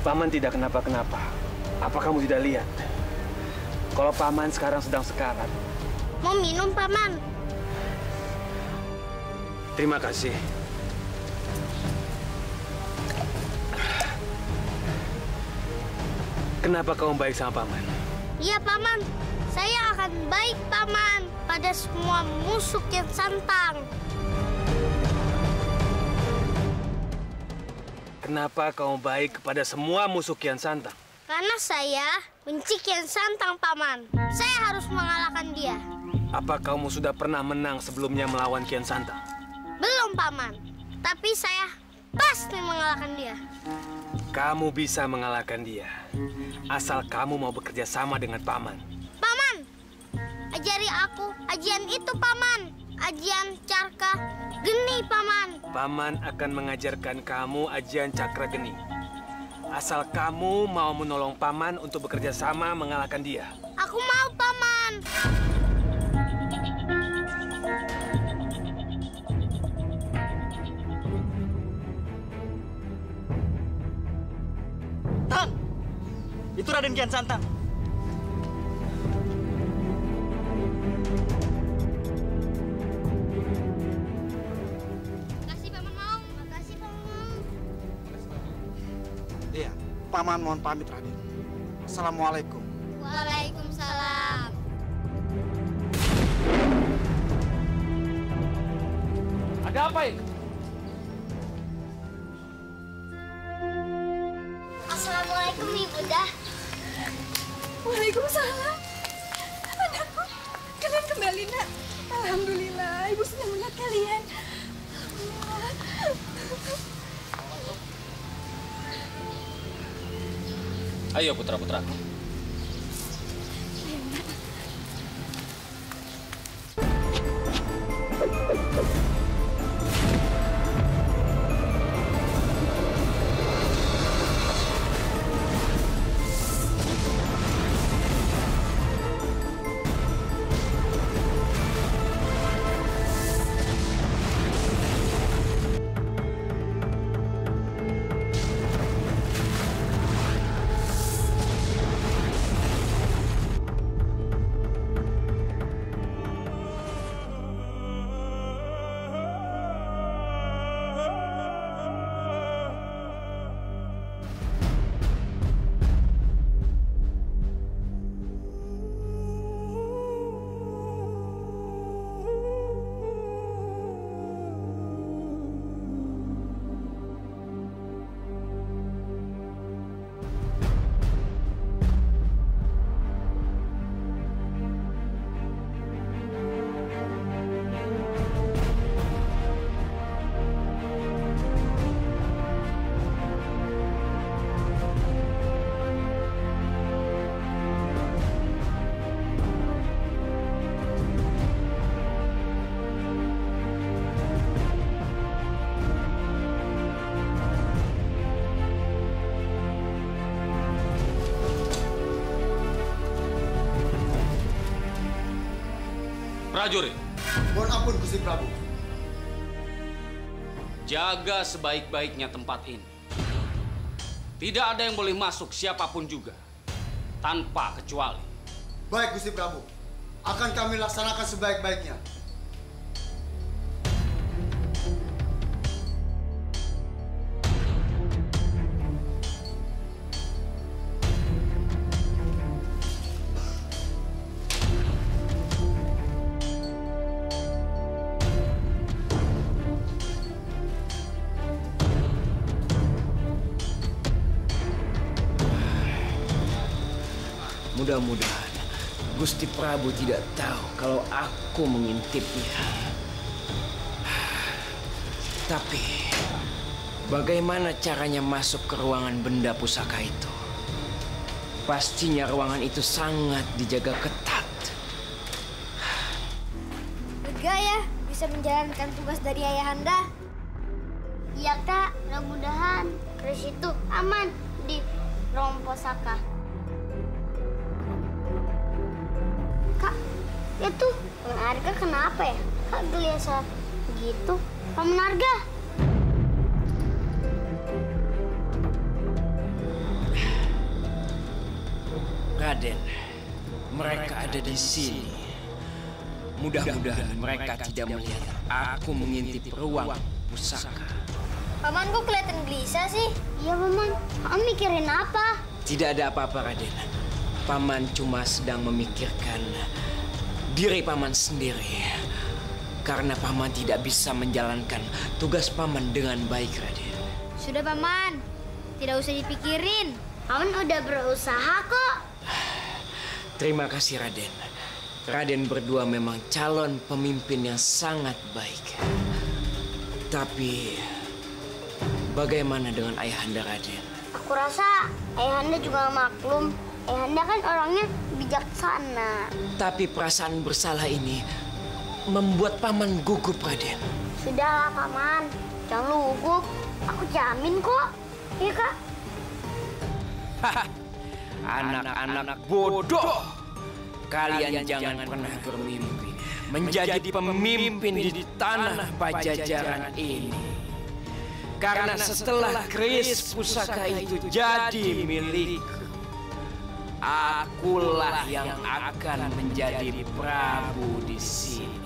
Paman tidak kenapa-kenapa. Apa kamu tidak lihat? Kalau Paman sekarang sedang sekarat. Mau minum, Paman? Terima kasih. Kenapa kau baik sama Paman? Iya, Paman. Saya akan baik, Paman, pada semua musuh Kian Santang. Kenapa kau baik kepada semua musuh Kian Santang? Karena saya benci Kian Santang, Paman. Saya harus mengalahkan dia. Apa kamu sudah pernah menang sebelumnya melawan Kian Santang? Belum, Paman. Tapi saya pasti mengalahkan dia. Kamu bisa mengalahkan dia. Asal kamu mau bekerja sama dengan Paman. Paman, ajari aku ajian itu, Paman. Ajian Cakra Geni, Paman. Paman akan mengajarkan kamu ajian Cakra Geni. Asal kamu mau menolong Paman untuk bekerja sama mengalahkan dia. Aku mau, Paman. Tang! Itu Raden Kian Santang. Paman mohon pamit, Raden. Assalamualaikum. Waalaikumsalam. Ada apa ini? Assalamualaikum, Ibunda. Waalaikumsalam. Anakku, kalian kembali, Nak. Alhamdulillah, Ibu senang melihat kalian. Ayo, putra-putraku. Prajurit. Mohon ampun, Gusti Prabu. Jaga sebaik-baiknya tempat ini. Tidak ada yang boleh masuk siapapun juga, tanpa kecuali. Baik, Gusti Prabu. Akan kami laksanakan sebaik-baiknya. Mudah-mudahan Gusti Prabu tidak tahu kalau aku mengintipnya. Tapi bagaimana caranya masuk ke ruangan benda pusaka itu? Pastinya ruangan itu sangat dijaga ketat. Bergaya bisa menjalankan tugas dari ayahanda. Iya, Kak. Mudah-mudahan keris itu aman di Romposaka. Itu Paman Arga kenapa ya? Kak gelisah gitu. Paman Arga. Raden, mereka ada di sini. Mudah-mudahan mereka tidak melihat aku mengintip ruang pusaka. Paman, kok kelihatan gelisah sih? Iya, Paman. Paman mikirin apa? Tidak ada apa-apa, Raden. Paman cuma sedang memikirkan diri Paman sendiri. Karena Paman tidak bisa menjalankan tugas Paman dengan baik, Raden. Sudah, Paman. Tidak usah dipikirin. Paman udah berusaha kok. Terima kasih, Raden. Raden berdua memang calon pemimpin yang sangat baik. Tapi bagaimana dengan Ayahanda, Raden? Aku rasa Ayahanda juga maklum. Ayahanda kan orangnya bijaksana. Tapi perasaan bersalah ini membuat Paman gugup, Raden. Sudahlah, Paman. Jangan gugup. Aku jamin kok. Iya, Kak? Anak-anak bodoh. Kalian jangan pernah bermimpi menjadi pemimpin di tanah Pajajaran ini. Karena setelah keris pusaka itu jadi milikku, akulah yang akan menjadi Prabu di sini.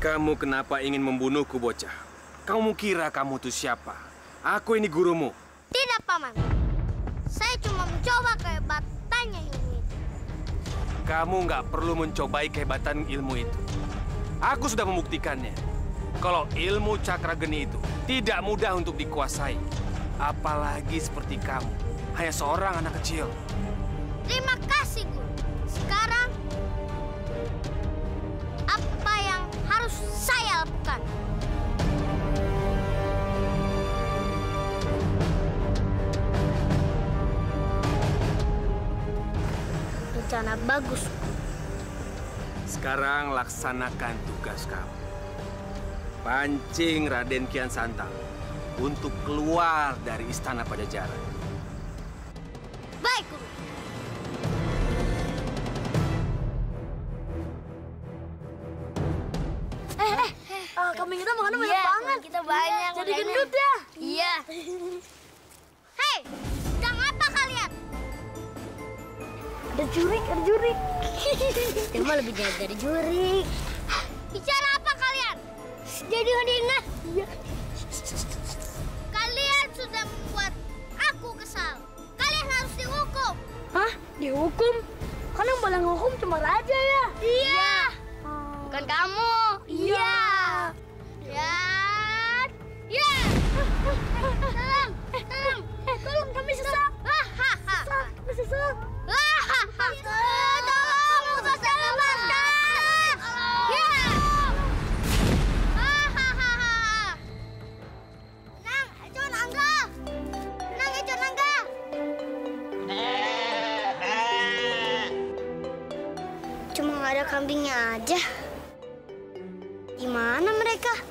Kamu kenapa ingin membunuhku, bocah? Kamu kira kamu tuh siapa? Aku ini gurumu. Tidak, Paman. Saya cuma mencoba kehebatannya ilmu itu. Kamu nggak perlu mencobai kehebatan ilmu itu. Aku sudah membuktikannya. Kalau ilmu cakra geni itu tidak mudah untuk dikuasai. Apalagi seperti kamu, hanya seorang anak kecil. Terima kasih, Guru. Sekarang apa yang harus saya lakukan? Rencana bagus. Sekarang laksanakan tugas kamu. Pancing Raden Kian Santang untuk keluar dari istana Pajajaran. Baik, Guru. Kambing kita makannya banyak banget. Kita banyak. Jadi gendut ya? Iya. Hei, sedang apa kalian? Ada jurik, ada jurik. Cuma lebih jahat dari jurik. Bicara apa kalian? Jadi hodingan. Iya. Kalian sudah membuat aku kesal. Kalian harus dihukum. Hah? Dihukum? Kan yang boleh menghukum cuma raja ya? Iya. Bukan kamu. Iya. Ya! Tolong! Tolong! Tolong! Kami sesat! Sesat! Kami sesat! Tolong! Tolong! Sesat! Lepaskan! Ya! Tenang! Eco Nangga! Tenang, Eco Nangga! Cuma nggak ada kambingnya aja. Di mana mereka?